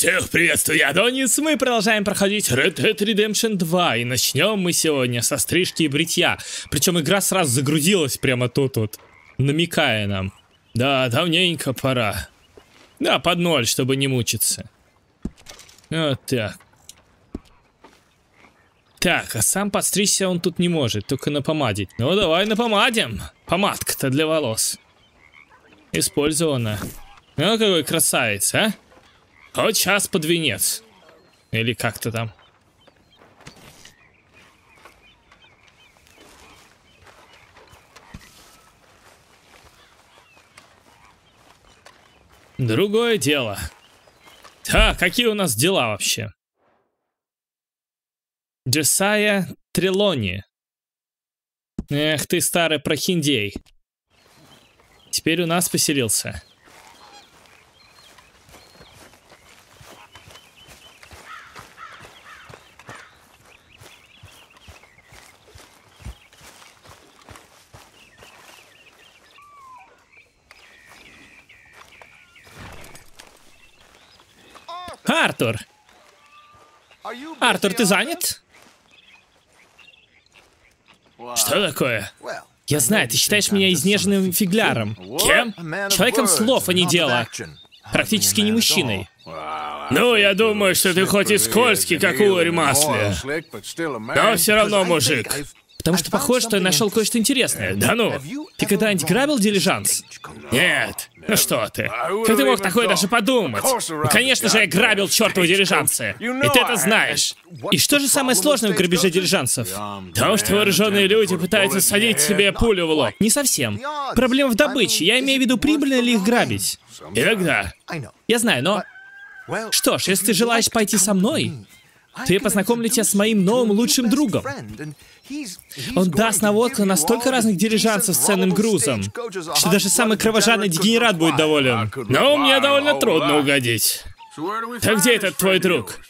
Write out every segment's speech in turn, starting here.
Всех приветствую, я Адонис. Мы продолжаем проходить Red Dead Redemption 2. И начнем мы сегодня со стрижки и бритья. Причем игра сразу загрузилась прямо тут вот, намекая нам. Да, давненько пора. Да, под ноль, чтобы не мучиться. Вот так. Так, а сам подстричься он тут не может, только напомадить. Ну, давай напомадим. Помадка-то для волос. Использована. Ну, какой красавец, а? Хоть час под венец. Или как-то там. Другое дело. Так, какие у нас дела вообще? Джосайя Трелони. Эх ты, старый прохиндей. Теперь у нас поселился. Артур! Артур, ты занят? Что такое? Я знаю, ты считаешь меня изнеженным фигляром. Кем? Человеком слов, а не дела. Практически не мужчиной. Ну, я думаю, что ты хоть и скользкий, как улей масла. Но все равно мужик. Потому что похоже, что я нашел кое-что интересное. Да ну, ты когда-нибудь грабил дилижанс? Нет. Ну что ты? Как ты мог такое даже подумать? Ну, конечно же, я грабил чертовы дилижансы. И ты это знаешь. И что же самое сложное в грабеже дилижансов? То, что вооруженные люди пытаются садить себе пулю в лоб. Не совсем. Проблема в добыче. Я имею в виду, прибыльно ли их грабить. Иногда. Я знаю, но... Что ж, если ты желаешь пойти со мной... то я познакомлю тебя с моим новым лучшим другом. Он даст наводку на столько разных дилижансов с ценным грузом, что даже самый кровожадный дегенерат будет доволен. Но мне довольно трудно угодить. Так где этот твой друг?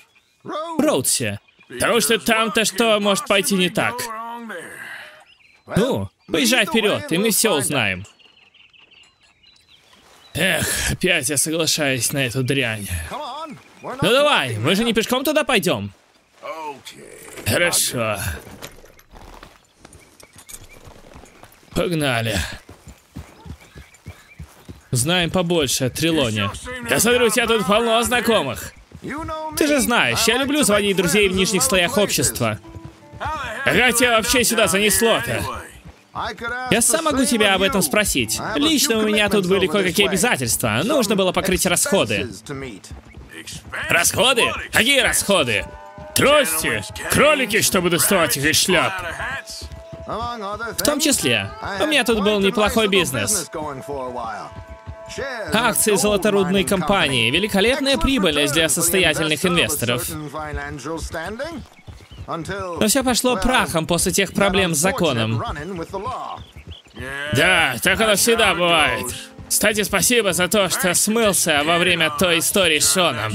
Роудси. Потому что там-то что может пойти не так. Ну, поезжай вперед, и мы все узнаем. Эх, опять я соглашаюсь на эту дрянь. Ну давай, мы же не пешком туда пойдем. Хорошо. Погнали. Знаем побольше о Трелоне. Я смотрю, у тебя тут полно знакомых. Ты же знаешь, я люблю звонить друзей в нижних слоях общества. Как тебя вообще сюда занесло-то? Я сам могу тебя об этом спросить. Лично у меня тут были кое-какие обязательства. Нужно было покрыть расходы. Расходы? Какие расходы? Трости, кролики, чтобы доставать их из шляп. В том числе. У меня тут был неплохой бизнес. Акции золоторудной компании. Великолепная прибыль для состоятельных инвесторов. Но все пошло прахом после тех проблем с законом. Да, так оно всегда бывает. Кстати, спасибо за то, что смылся во время той истории с Шоном.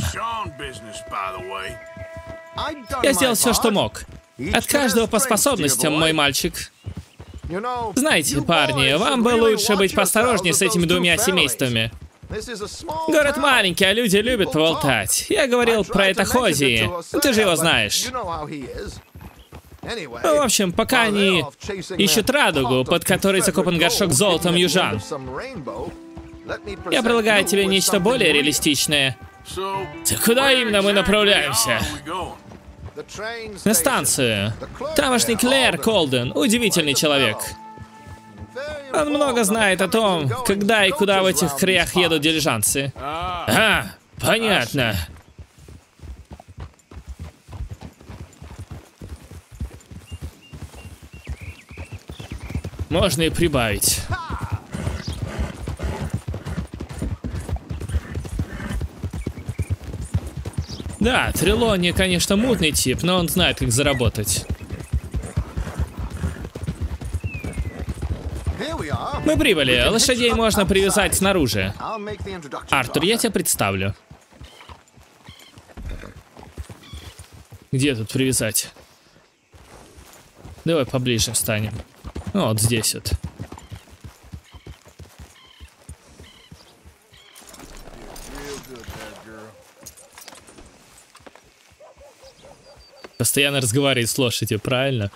Я сделал все, что мог. От каждого по способностям, мой мальчик. Знаете, парни, вам бы лучше быть поосторожнее с этими двумя семействами. Город маленький, а люди любят болтать. Я говорил про это Хози. Ты же его знаешь. Ну, в общем, пока они ищут радугу, под которой закопан горшок с золотом южан, я предлагаю тебе нечто более реалистичное. Так куда именно мы направляемся? На станцию. Тамошний Клэр Колден, удивительный человек. Он много знает о том, когда и куда в этих краях едут дилижансы. А, понятно. Можно и прибавить. Да, Трелони, конечно, мутный тип, но он знает, как заработать. Мы прибыли. Лошадей можно привязать снаружи. Артур, я тебя представлю. Где тут привязать? Давай поближе встанем. Ну, вот здесь вот. Постоянно разговаривает с лошадью, правильно?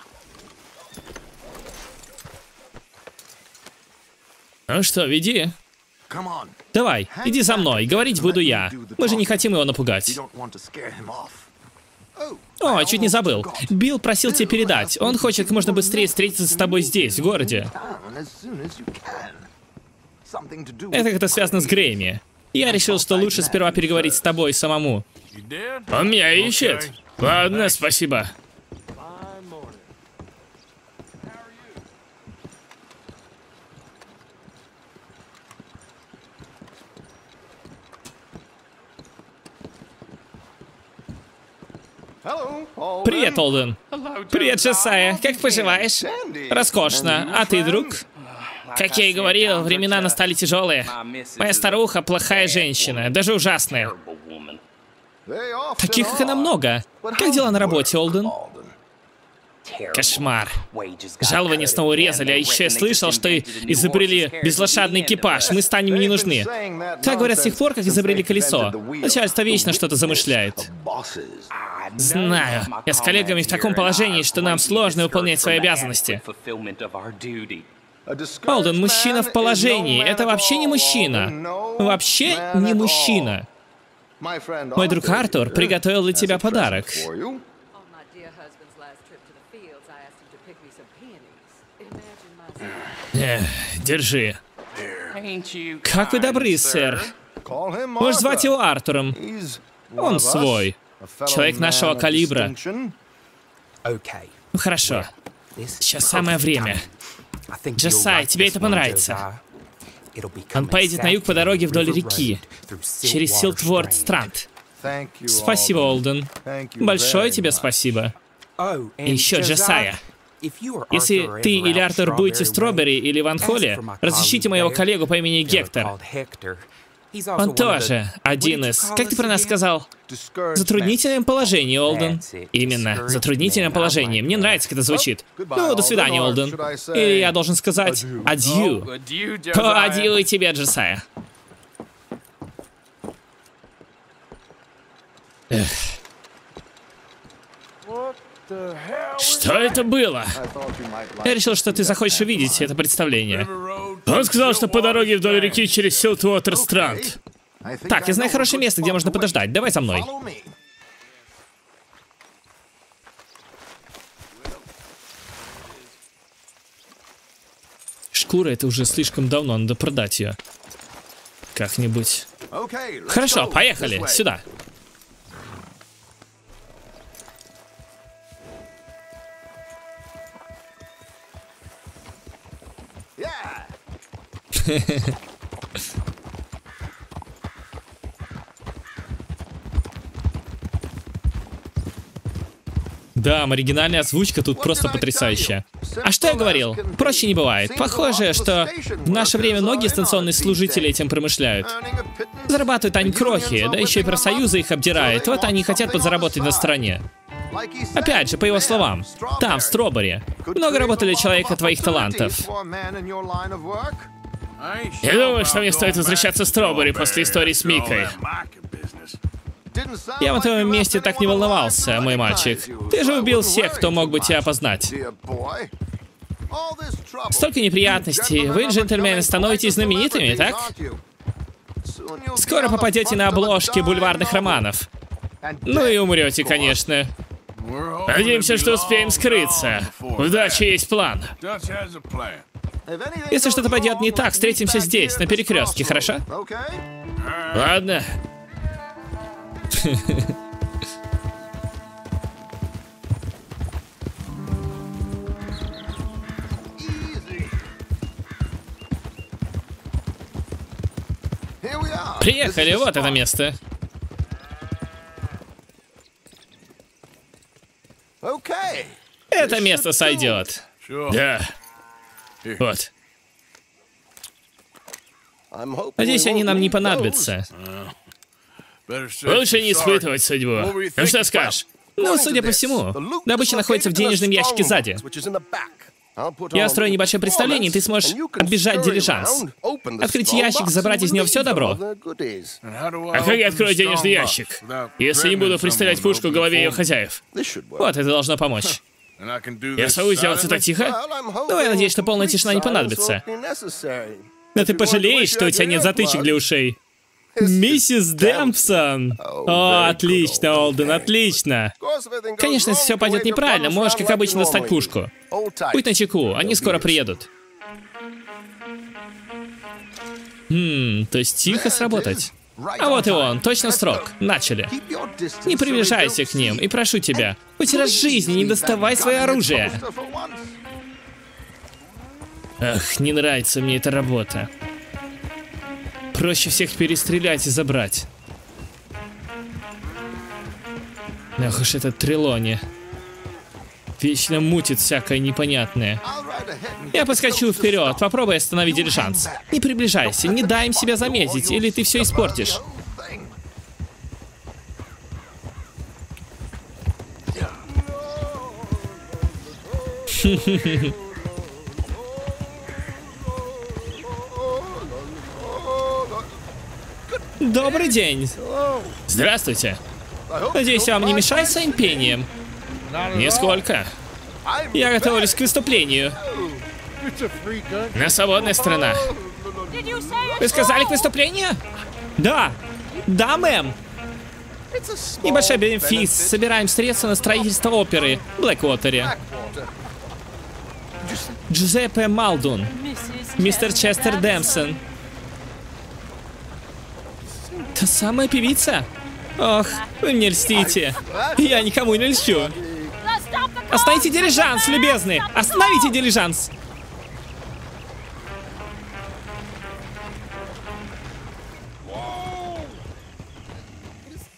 Ну что, веди. Давай, иди за мной, говорить буду я. Мы же не хотим его напугать. О, чуть не забыл. Билл просил тебя передать. Он хочет как можно быстрее встретиться с тобой здесь, в городе. Это как-то связано с Грейми. Я решил, что лучше сперва переговорить с тобой самому. Он меня ищет? Ладно, спасибо. Привет, Олден. Привет, Джосайя. Как поживаешь? Роскошно. А ты, друг? Как я и говорил, времена настали тяжелые. Моя старуха плохая женщина, даже ужасная. Таких, как она, много. Как дела на работе, Олден? Кошмар. Жалование снова резали, а еще я слышал, что изобрели безлошадный экипаж. Мы станем не нужны. Так говорят с тех пор, как изобрели колесо. Начальство вечно что-то замышляет. Знаю. Я с коллегами в таком положении, что нам сложно выполнять свои обязанности. Олден, мужчина в положении. Это вообще не мужчина. Вообще не мужчина. Мой друг Артур приготовил для тебя подарок. Держи. Как вы добры, сэр. Можешь звать его Артуром. Он свой. Человек нашего калибра. Ну хорошо. Сейчас самое время. Джосайя, тебе это понравится. Он поедет на юг по дороге вдоль реки. Через Силтворд странд. Спасибо, Олден. Большое тебе спасибо. И еще, Джосайя. Если ты или Артур будете в Строберри или Ван Холле, разыщите моего коллегу по имени Гектор. Он тоже один из... Как ты про нас сказал? В затруднительном положении, Олден. Именно, в затруднительном положении. Мне нравится, как это звучит. Ну, до свидания, Олден. Или я должен сказать адью. Адью и тебе, Джосайя. Что это было? Я решил, что ты захочешь увидеть это представление. Он сказал, что по дороге вдоль реки через Силтворд странд. Так, я знаю хорошее место, где можно подождать. Давай со мной. Шкура — это уже слишком давно, надо продать ее. Как-нибудь. Хорошо, поехали, сюда. Да, оригинальная озвучка тут просто потрясающая. А что я говорил? Проще не бывает. Похоже, что в наше время многие станционные служители этим промышляют. Зарабатывают они крохи, да еще и профсоюзы их обдирают. Вот они хотят подзаработать на стороне. Опять же, по его словам, там, в Строберри, много работали человека твоих талантов. Я думаю, что мне стоит возвращаться в Строберри после истории с Микой. Я в твоем месте так не волновался, мой мальчик. Ты же убил всех, кто мог бы тебя опознать. Столько неприятностей. Вы, джентльмены, становитесь знаменитыми, так? Скоро попадете на обложки бульварных романов. Ну и умрете, конечно. Надеемся, что успеем скрыться. У Дачи есть план. Если что-то пойдет не так, встретимся здесь, на перекрестке, хорошо? Ладно. Приехали, вот это место. Это место сойдет. Да. Вот. Надеюсь, они нам не понадобятся. Лучше не испытывать судьбу. Ну что скажешь? Ну, судя по всему, добыча находится в денежном ящике сзади. Я устрою небольшое представление, и ты сможешь оббежать дилижанс. Открыть ящик, забрать из него все добро. А как я открою денежный ящик, если не буду представлять пушку в голове ее хозяев? Вот, это должно помочь. Я смогу сделать это тихо? Ну, я надеюсь, что полная тишина не понадобится. Но ты пожалеешь, что у тебя нет затычек для ушей. Миссис Дэмпсон! О, отлично, Олден, отлично! Конечно, если все пойдет неправильно, можешь, как обычно, достать пушку. Будь начеку, они скоро приедут. То есть тихо сработать. А вот и он, точно в срок. Начали. Не приближайся к ним, и прошу тебя, хоть раз в жизни не доставай свое оружие. Ах, не нравится мне эта работа. Проще всех перестрелять и забрать. Ах уж этот Трелони. Вечно мутит всякое непонятное. Я поскочу вперед, попробуй остановить дилижанс. Не приближайся, не дай им себя заметить, или ты все испортишь. Добрый день. Здравствуйте. Надеюсь, я вам не мешаю своим пением. Нисколько. Я готовлюсь к выступлению. На свободная страна. Вы сказали к выступлению? Да. Да, мэм. Небольшой бенефис. Собираем средства на строительство оперы в Блэк Уотере. Джузеппе Малдун. Мистер Честер Дэмсон. Та самая певица? Ох, вы мне льстите. Я никому не льщу. Остановите дилижанс, любезный! Остановите дилижанс!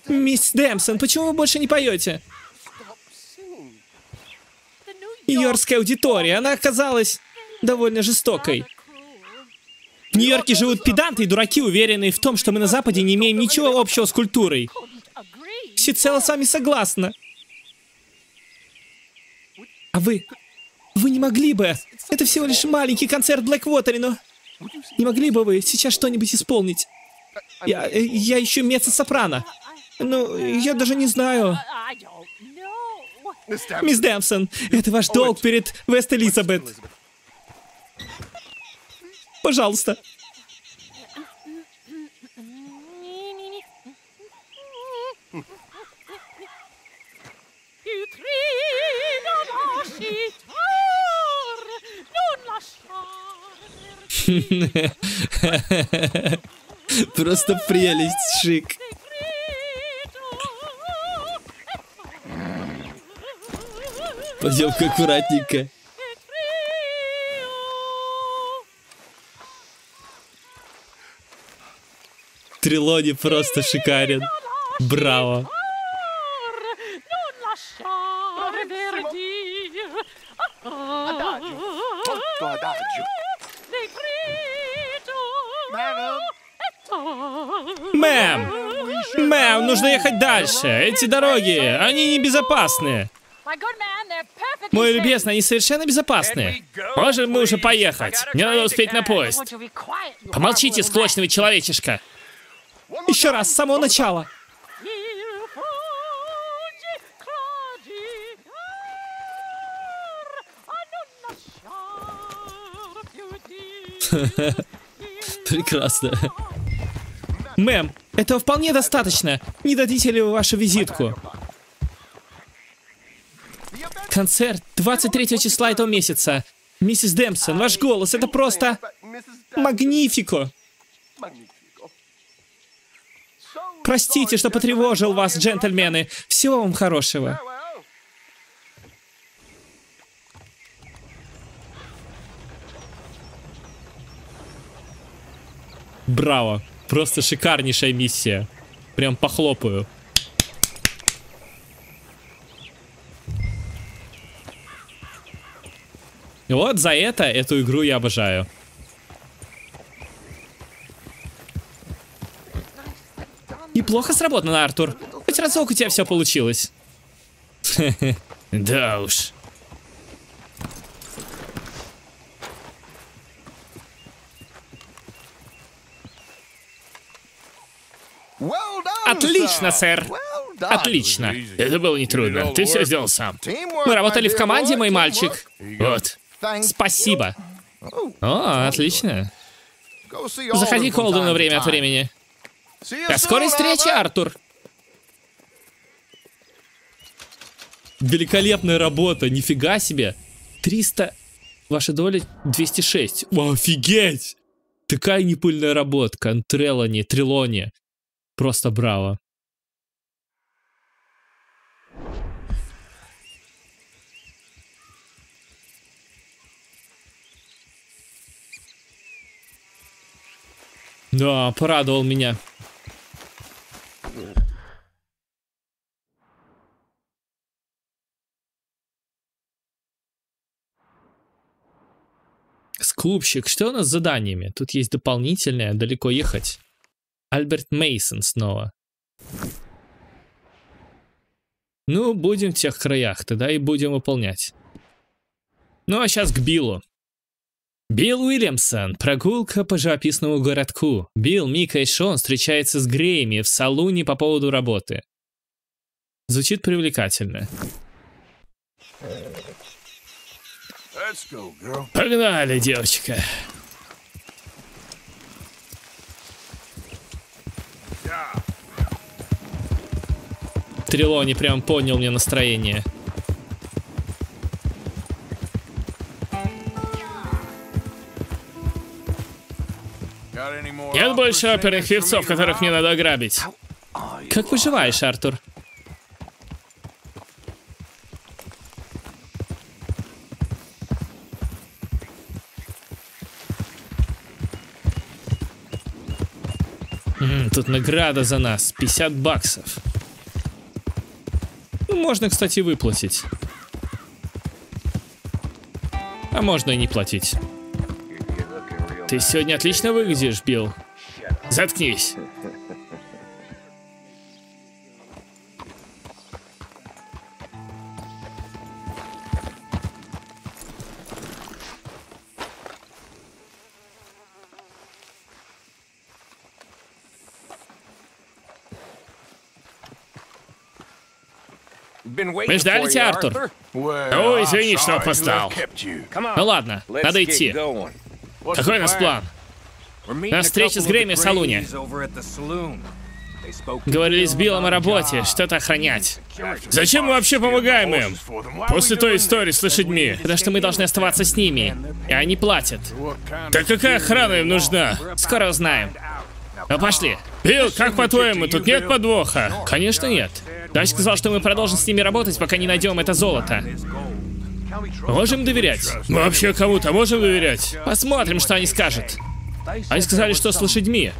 Мисс Дэмсон, почему вы больше не поете? Нью-Йоркская аудитория, она оказалась довольно жестокой. В Нью-Йорке живут педанты и дураки, уверенные в том, что мы на Западе не имеем ничего общего с культурой. Всецело с вами согласна. А вы не могли бы? Это всего лишь маленький концерт в Блэк-Уотере, но... Не могли бы вы сейчас что-нибудь исполнить? Я ищу меццо-сопрано. Ну, я даже не знаю. Мисс Дэмсон, это ваш долг перед Вест-Элизабет. Пожалуйста. Просто прелесть, шик. Пойдем-ка аккуратненько. Трелони просто шикарен. Браво. Мэм, нужно ехать дальше. Эти дороги, они небезопасны. Мой любезный, они совершенно безопасны. Можем мы уже поехать? Мне надо успеть на поезд. Помолчите, склочный человечишка. Еще раз, с самого начала. Прекрасно. Мэм, этого вполне достаточно. Не дадите ли вы вашу визитку? Концерт 23 числа этого месяца. Миссис Дэмсон, ваш голос, это просто... Магнифико. Простите, что потревожил вас, джентльмены. Всего вам хорошего. Браво. Просто шикарнейшая миссия. Прям похлопаю. Вот за это, эту игру я обожаю. Неплохо сработано, Артур. Хоть разок у тебя все получилось. Да уж. Отлично, сэр. Отлично. Это было нетрудно. Ты все сделал сам. Мы работали в команде, мой мальчик. Вот. Спасибо. О, отлично. Заходи к Холдену время от времени. До скорой встречи, Артур. Великолепная работа, нифига себе. 300... Ваша доля 206. Офигеть! Такая непыльная работка. Трелони. Просто браво. Да, порадовал меня. Клубщик, что у нас с заданиями? Тут есть дополнительное, далеко ехать. Альберт Мейсон снова. Ну, будем в тех краях, тогда и будем выполнять. Ну, а сейчас к Биллу. Билл Уильямсон. Прогулка по живописному городку. Билл, Мика и Шон встречаются с Грейми в салуне по поводу работы. Звучит привлекательно. Погнали, девочка. Трелони прям понял мне настроение. Нет больше оперных певцов, которых мне надо ограбить. Как выживаешь, Артур? Тут награда за нас. 50 баксов. Ну, можно, кстати, выплатить. А можно и не платить. Ты сегодня отлично выглядишь, Билл. Заткнись. Мы ждали тебя, Артур. Ой, извини, что опоздал. Ну ладно, надо идти. Какой у нас план? На встрече с Грейми в салуне. Говорили с Биллом о работе, что-то охранять. Зачем мы вообще помогаем им? После той истории с лошадьми. Потому что мы должны оставаться с ними. И они платят. Так какая охрана им нужна? Скоро узнаем. Ну пошли. Билл, как по-твоему, тут нет подвоха? Конечно нет. Дач сказал, что мы продолжим с ними работать, пока не найдем это золото. Можем доверять? Мы вообще кому-то можем доверять? Посмотрим, что они скажут. Они сказали, что с лошадьми.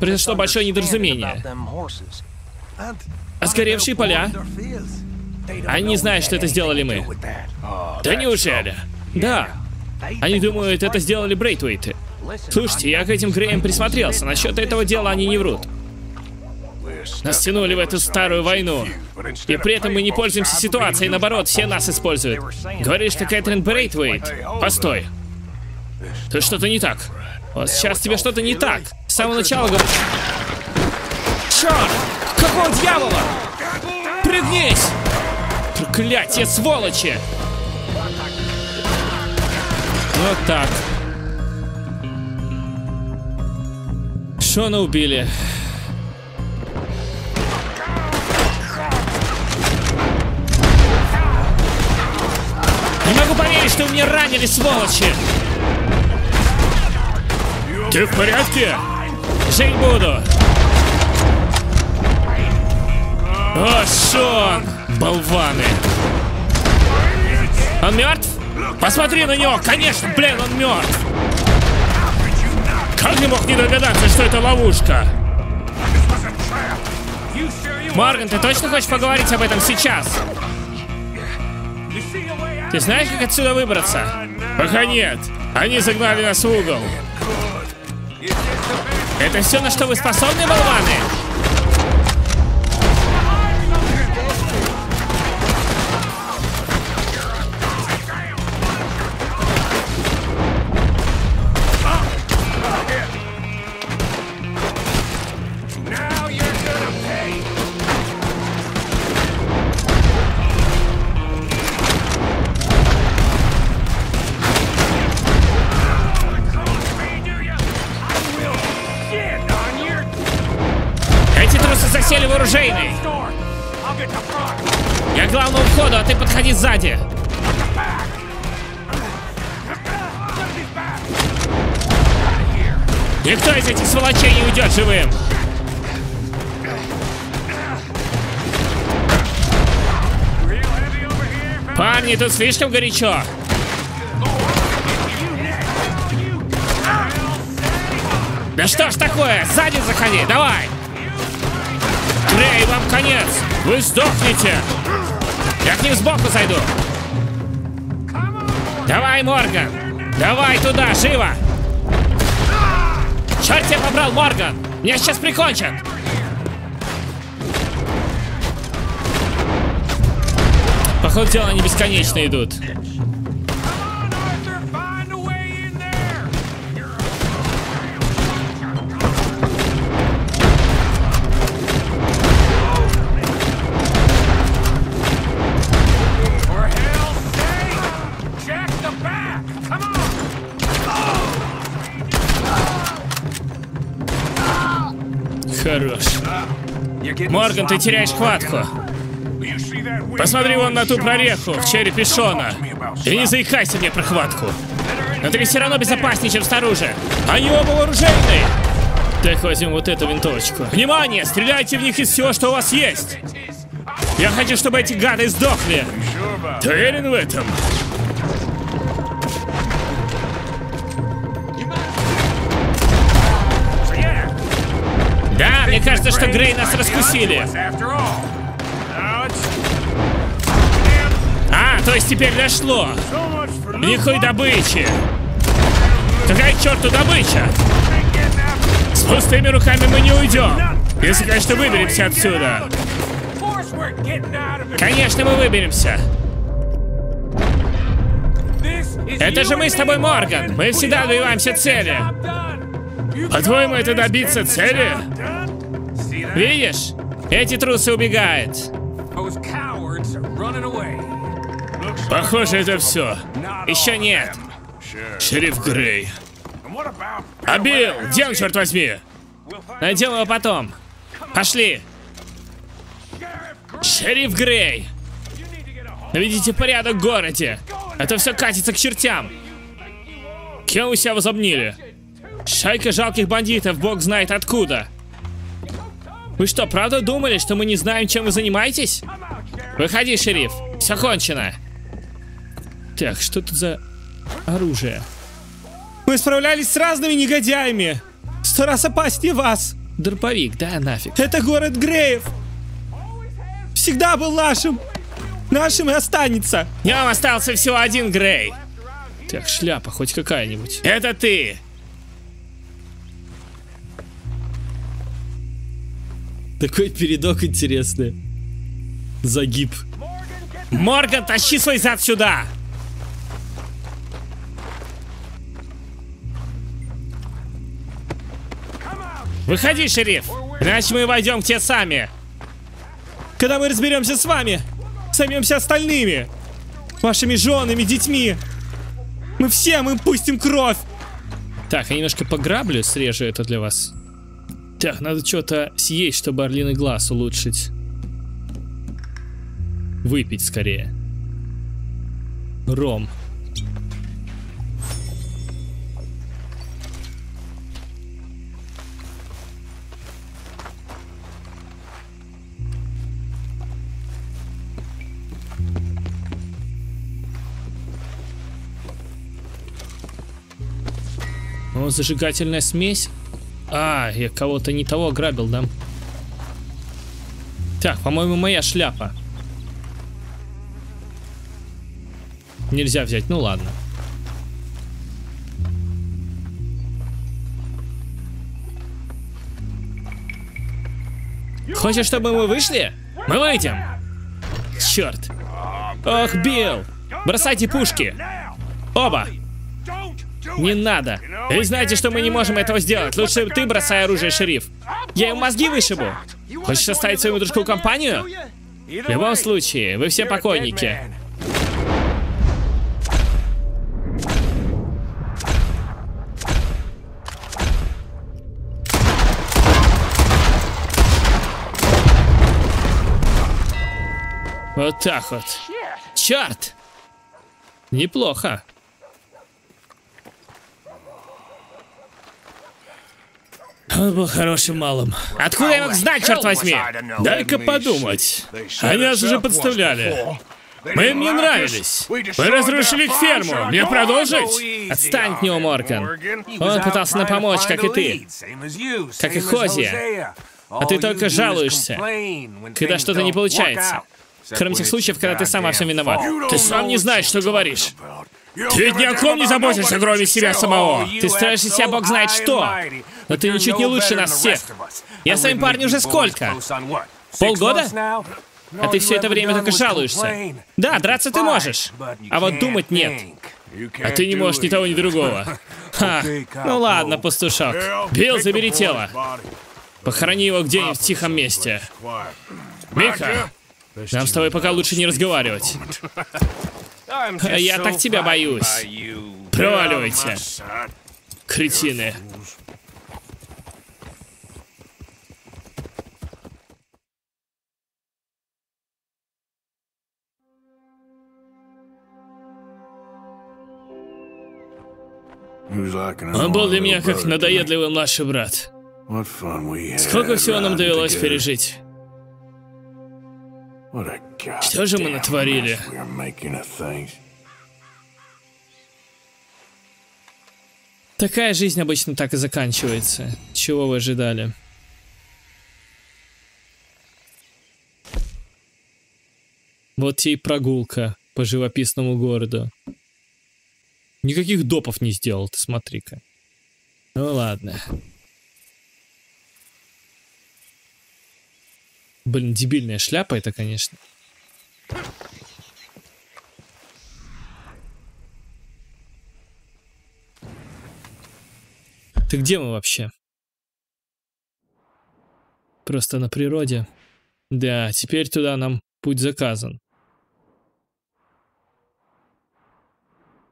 Произошло большое недоразумение. А сгоревшие поля? Они не знают, что это сделали мы. Да неужели? Да. Они думают, это сделали Брейтвейты. Слушайте, я к этим Греям присмотрелся. Насчет этого дела они не врут. Нас тянули в эту старую войну. И при этом мы не пользуемся ситуацией, наоборот, все нас используют. Говоришь, что Кэтрин Брейтвейд. Постой. Тут что-то не так. Вот сейчас тебе что-то не так. С самого начала говорю... Черт! Какого дьявола? Пригнись! Проклятье, сволочи! Вот так. Шона убили. Что вы меня ранили, сволочи! Ты в порядке? Жить буду! О, Шон! Болваны! Он мертв? Посмотри на него! Конечно, блин, он мертв! Как я мог не догадаться, что это ловушка? Морган, ты точно хочешь поговорить об этом сейчас? Ты знаешь, как отсюда выбраться? Пока нет. Они загнали нас в угол. Это все, на что вы способны, болваны? или в оружейной. Я к главному входу, а ты подходи сзади. Никто из этих сволочей не уйдет живым. Парни, тут слишком горячо. Да что ж такое? Сзади заходи, давай! Грей, вам конец! Вы сдохнете! Я к ним сбоку зайду! Давай, Морган! Давай туда, живо! Черт тебя побрал, Морган! Меня сейчас прикончат! Походу дела, они бесконечно идут. Хорош. Морган, ты теряешь хватку. Посмотри вон на ту прореху в черепе Шона. И не заикайся мне про хватку. Но ты все равно безопаснее, чем снаружи. Они оба вооружены. Так, возьмем вот эту винтовочку. Внимание, стреляйте в них из всего, что у вас есть. Я хочу, чтобы эти гады сдохли. Ты уверен в этом? Да, мне кажется, что Грей нас раскусили. А, то есть теперь дошло. Никакой добычи. Какая к черту добыча? С пустыми руками мы не уйдем. Если, конечно, выберемся отсюда. Конечно, мы выберемся. Это же мы с тобой, Морган. Мы всегда добиваемся цели. По-твоему, это добиться цели? Видишь? Эти трусы убегают. Похоже, это все. Еще нет. Шериф Грей. А Билл, где он, черт возьми? Найдем его потом. Пошли. Шериф Грей. Наведите порядок в городе. А то все катится к чертям. Кем вы себя возомнили? Шайка жалких бандитов, бог знает откуда. Вы что, правда думали, что мы не знаем, чем вы занимаетесь? Выходи, шериф. Все кончено. Так, что тут за оружие? Мы справлялись с разными негодяями. 100 раз опаснее вас. Дробовик, да нафиг. Это город Греев. Всегда был нашим. Нашим и останется. Нам остался всего один Грей. Так, шляпа хоть какая-нибудь. Это ты. Такой передок интересный. Загиб. Морган, тащи свой зад сюда! Выходи, шериф! Иначе мы войдем к тебе сами. Когда мы разберемся с вами, займемся остальными. Вашими женами, детьми. Мы все, мы пустим кровь. Так, я немножко пограблю, срежу это для вас. Так, надо что-то съесть, чтобы орлиный глаз улучшить. Выпить скорее. Ром. О, зажигательная смесь. А, я кого-то не того грабил, да? Так, по-моему, моя шляпа. Нельзя взять, ну ладно. Хочешь, чтобы мы вышли? Мы выйдем. Черт. Ох, Билл. Бросайте пушки. Оба. Не надо. Вы знаете, что мы не можем этого сделать. Лучше ты бросай оружие, шериф. Я им мозги вышибу. Хочешь оставить своему дружку компанию? В любом случае, вы все покойники. Вот так вот. Черт! Неплохо. Он был хорошим малым. Откуда я мог знать, черт возьми? Дай-ка подумать. Они нас уже подставляли. Мы им не нравились. Мы разрушили ферму. Мне продолжить? Отстань от него, Морган. Он пытался нам помочь, как и ты. Как и Хозия. А ты только жалуешься, когда что-то не получается. Кроме тех случаев, когда ты сам во всем виноват. Ты сам не знаешь, что говоришь. Ты ведь ни о ком не заботишься, кроме себя самого. Ты строишь из себя бог знает что. Но ты ничуть не лучше нас всех. Я с вами, парни, уже сколько? Полгода? А ты все это время только жалуешься. Да, драться ты можешь, а вот думать нет. А ты не можешь ни того, ни другого. Ха, ну ладно, пастушок. Билл, забери тело. Похорони его где-нибудь в тихом месте. Мика, нам с тобой пока лучше не разговаривать. Я так тебя боюсь. Проваливайте, кретины. Он был для меня как надоедливый младший брат. Сколько всего нам довелось пережить. Что же мы натворили? Такая жизнь обычно так и заканчивается. Чего вы ожидали? Вот тебе и прогулка по живописному городу. Никаких допов не сделал, ты смотри-ка. Ну ладно. Блин, дебильная шляпа это, конечно. Ты где мы вообще? Просто на природе. Да, теперь туда нам путь заказан.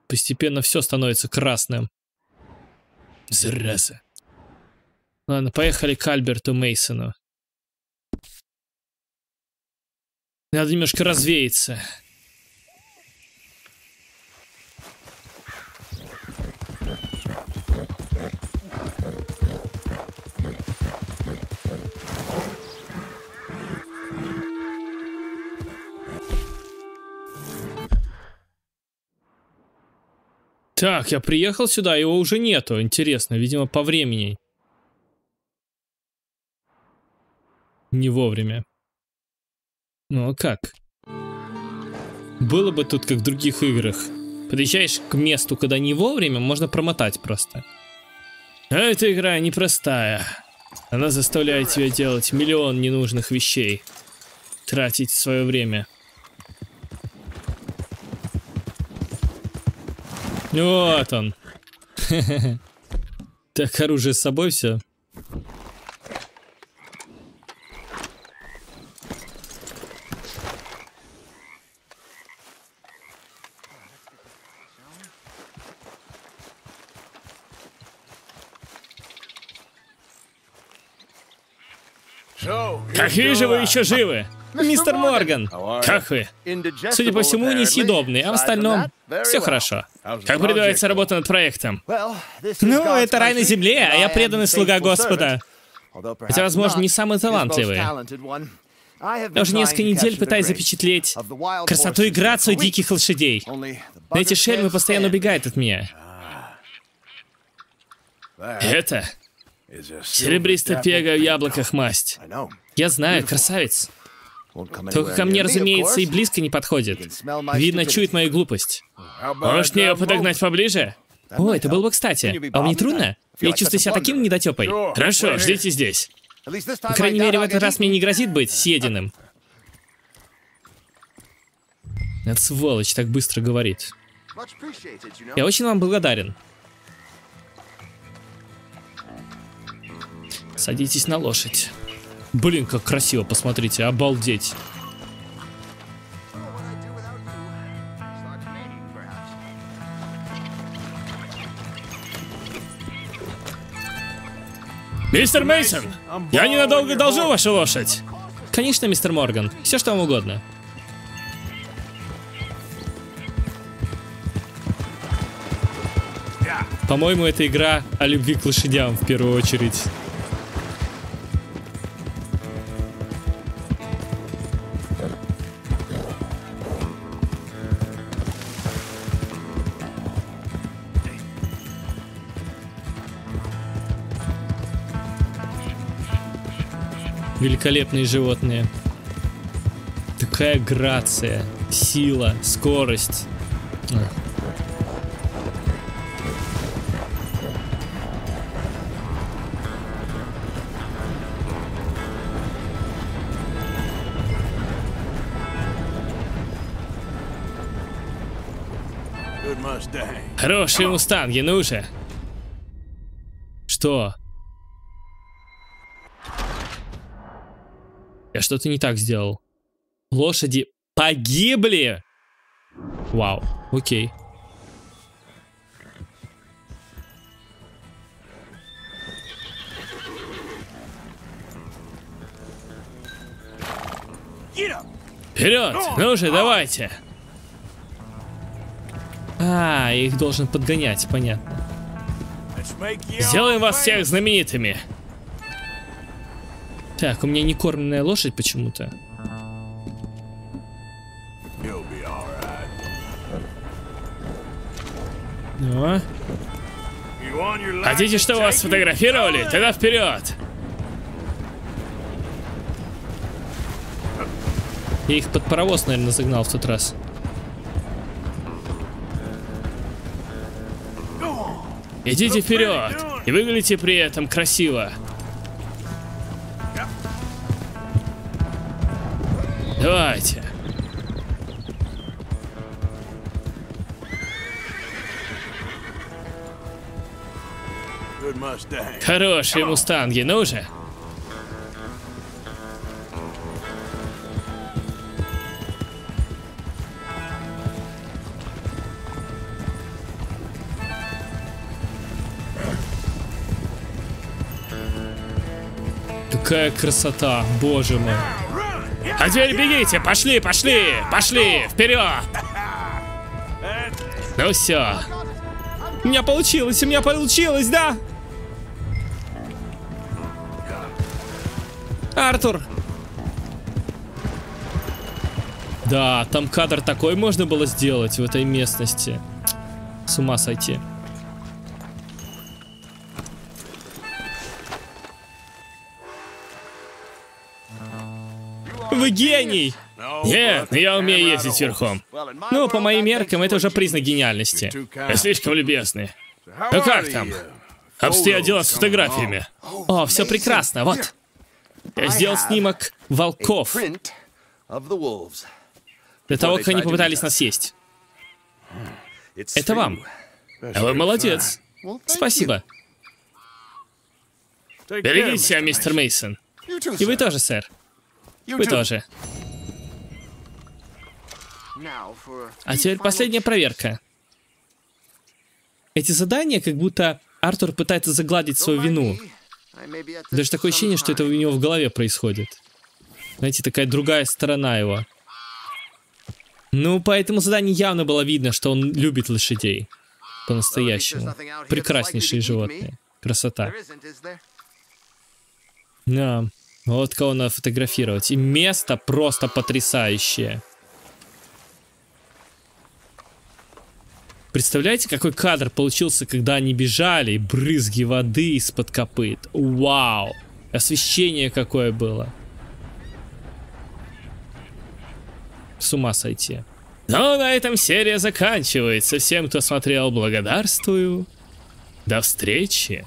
Постепенно все становится красным. Зараза. Ладно, поехали к Альберту Мейсону. Надо немножко развеяться. Так, я приехал сюда, его уже нету. Интересно, видимо, по времени. Не вовремя. Ну а как? Было бы тут, как в других играх. Подъезжаешь к месту, когда не вовремя, можно промотать просто. А эта игра непростая. Она заставляет тебя делать миллион ненужных вещей. Тратить свое время. Вот он. Так, оружие с собой все. Какие же вы еще живы? Мистер Морган, как вы? Судя по всему, несъедобные, а в остальном все хорошо. Как продвигается работа над проектом? Ну, это рай на земле, а я преданный слуга Господа. Хотя, возможно, не самый талантливый. Я уже несколько недель пытаюсь запечатлеть красоту и грацию диких лошадей. Но эти шельмы постоянно убегают от меня. Это... Серебристая пега в яблоках масть. Я знаю, красавец. Только ко мне, разумеется, и близко не подходит. Видно, чует мою глупость. Может, мне ее подогнать поближе? О, это было бы кстати. А вам не трудно? Я чувствую себя таким недотепой. Хорошо, ждите здесь. По крайней мере, в этот раз мне не грозит быть съеденным. Этот сволочь так быстро говорит. Я очень вам благодарен. Садитесь на лошадь. Блин, как красиво, посмотрите, обалдеть. Мистер Мейсон, я ненадолго должу вашу лошадь. Конечно, мистер Морган, все что вам угодно. По-моему, это игра о любви к лошадям в первую очередь. Великолепные животные. Такая грация, сила, скорость. Хорошие мустанги, ну же. Что? Я что-то не так сделал. Лошади погибли! Вау, окей. Вперед! Ну же, давайте! А, я их должен подгонять, понятно. Сделаем вас всех знаменитыми! Так, у меня не кормленная лошадь почему-то. Но. Хотите, чтобы вас сфотографировали? Тогда вперед! Я их под паровоз, наверное, загнал в тот раз. Идите вперед! И выглядите при этом красиво. Давайте. Хорошие мустанги, ну же. Какая красота, боже мой. А теперь бегите, пошли, пошли, пошли, вперед! Ну все. У меня получилось, да? Артур! Да, там кадр такой можно было сделать в этой местности. С ума сойти. Вы гений! Нет, но я умею ездить верхом. Ну, по моим меркам, это уже признак гениальности. Вы слишком любезны. Ну как там? Обстоят дела с фотографиями. О, все прекрасно, вот. Я сделал снимок волков. До того, как они попытались нас съесть. Это вам. А вы молодец. Спасибо. Берегите себя, мистер Мейсон. И вы тоже, сэр. Вы тоже. А теперь последняя проверка. Эти задания, как будто Артур пытается загладить свою вину. Даже такое ощущение, что это у него в голове происходит. Знаете, такая другая сторона его. Ну, по этому заданию явно было видно, что он любит лошадей. По-настоящему. Прекраснейшие животные. Красота. Да. Вот кого надо фотографировать. И место просто потрясающее. Представляете, какой кадр получился, когда они бежали, и брызги воды из-под копыт. Вау! Освещение какое было. С ума сойти. Но на этом серия заканчивается. Всем, кто смотрел, благодарствую. До встречи.